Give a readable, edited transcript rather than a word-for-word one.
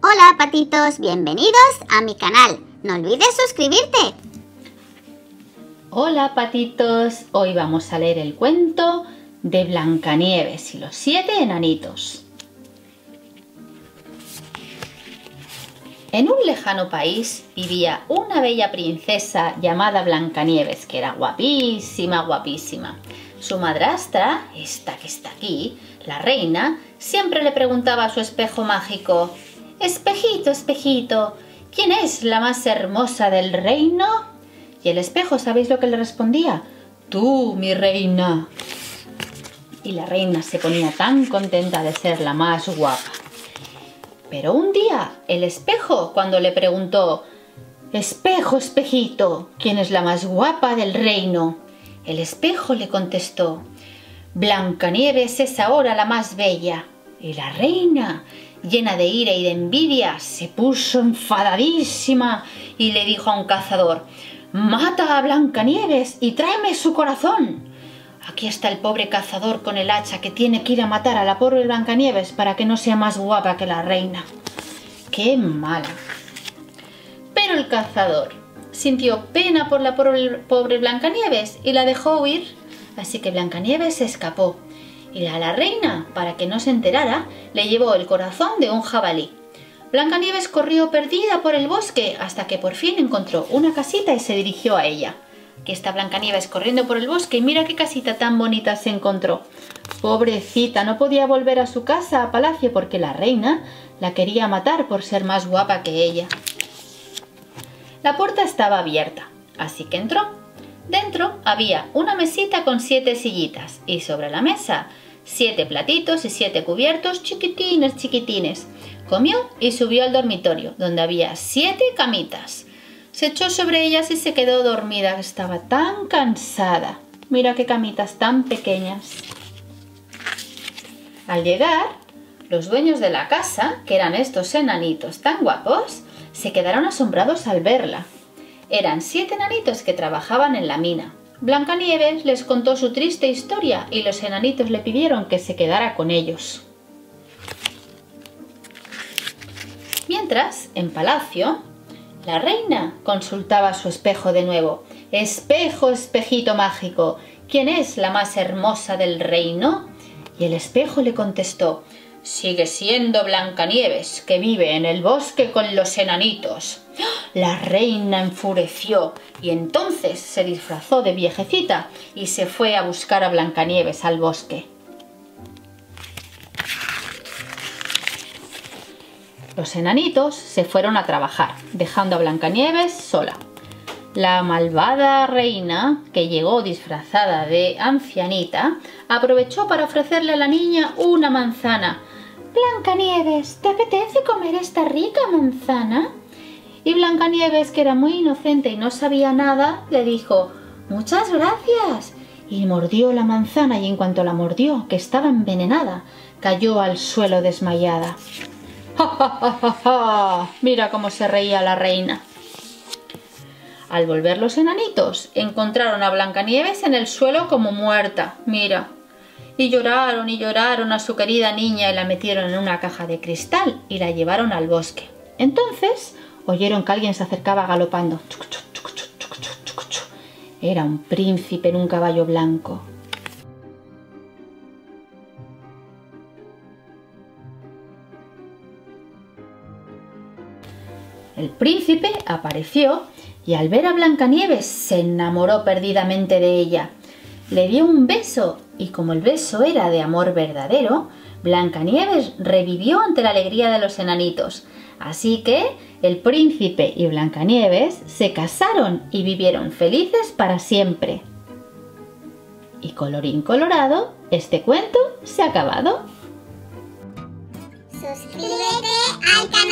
Hola patitos, bienvenidos a mi canal. No olvides suscribirte. Hola patitos, hoy vamos a leer el cuento de Blancanieves y los 7 enanitos. En un lejano país vivía una bella princesa llamada Blancanieves, que era guapísima, guapísima. Su madrastra, esta que está aquí, la reina, siempre le preguntaba a su espejo mágico: «Espejito, espejito, ¿quién es la más hermosa del reino?». Y el espejo, ¿sabéis lo que le respondía? «Tú, mi reina». Y la reina se ponía tan contenta de ser la más guapa. Pero un día, el espejo, cuando le preguntó: «Espejo, espejito, ¿quién es la más guapa del reino?», el espejo le contestó: «Blancanieves es ahora la más bella». Y la reina, llena de ira y de envidia, se puso enfadadísima y le dijo a un cazador: «Mata a Blancanieves y tráeme su corazón». Aquí está el pobre cazador con el hacha, que tiene que ir a matar a la pobre Blancanieves para que no sea más guapa que la reina. ¡Qué mala! Pero el cazador sintió pena por la pobre Blancanieves y la dejó huir. Así que Blancanieves se escapó. Y a la reina, para que no se enterara, le llevó el corazón de un jabalí. Blancanieves corrió perdida por el bosque hasta que por fin encontró una casita y se dirigió a ella. Aquí está Blancanieves corriendo por el bosque y mira qué casita tan bonita se encontró. Pobrecita, no podía volver a su casa, a palacio, porque la reina la quería matar por ser más guapa que ella. La puerta estaba abierta, así que entró. Dentro había una mesita con 7 sillitas y sobre la mesa 7 platitos y 7 cubiertos chiquitines, chiquitines. Comió y subió al dormitorio, donde había 7 camitas. Se echó sobre ellas y se quedó dormida. Estaba tan cansada. Mira qué camitas tan pequeñas. Al llegar, los dueños de la casa, que eran estos enanitos tan guapos, se quedaron asombrados al verla. Eran 7 enanitos que trabajaban en la mina. Blancanieves les contó su triste historia y los enanitos le pidieron que se quedara con ellos. Mientras, en palacio, la reina consultaba a su espejo de nuevo: «Espejo, espejito mágico, ¿quién es la más hermosa del reino?». Y el espejo le contestó: «Sigue siendo Blancanieves, que vive en el bosque con los enanitos». La reina enfureció y entonces se disfrazó de viejecita y se fue a buscar a Blancanieves al bosque. Los enanitos se fueron a trabajar, dejando a Blancanieves sola. La malvada reina, que llegó disfrazada de ancianita, aprovechó para ofrecerle a la niña una manzana. «Blancanieves, ¿te apetece comer esta rica manzana?». Y Blancanieves, que era muy inocente y no sabía nada, le dijo: «Muchas gracias». Y mordió la manzana, y en cuanto la mordió, que estaba envenenada, cayó al suelo desmayada. ¡Ja, ja, ja, ja, ja! Mira cómo se reía la reina. Al volver los enanitos, encontraron a Blancanieves en el suelo como muerta. Mira. Y lloraron a su querida niña, y la metieron en una caja de cristal y la llevaron al bosque. Entonces oyeron que alguien se acercaba galopando. Era un príncipe en un caballo blanco. El príncipe apareció y al ver a Blancanieves se enamoró perdidamente de ella. Le dio un beso y, como el beso era de amor verdadero, Blancanieves revivió ante la alegría de los enanitos. Así que el príncipe y Blancanieves se casaron y vivieron felices para siempre. Y colorín colorado, este cuento se ha acabado. Suscríbete al canal.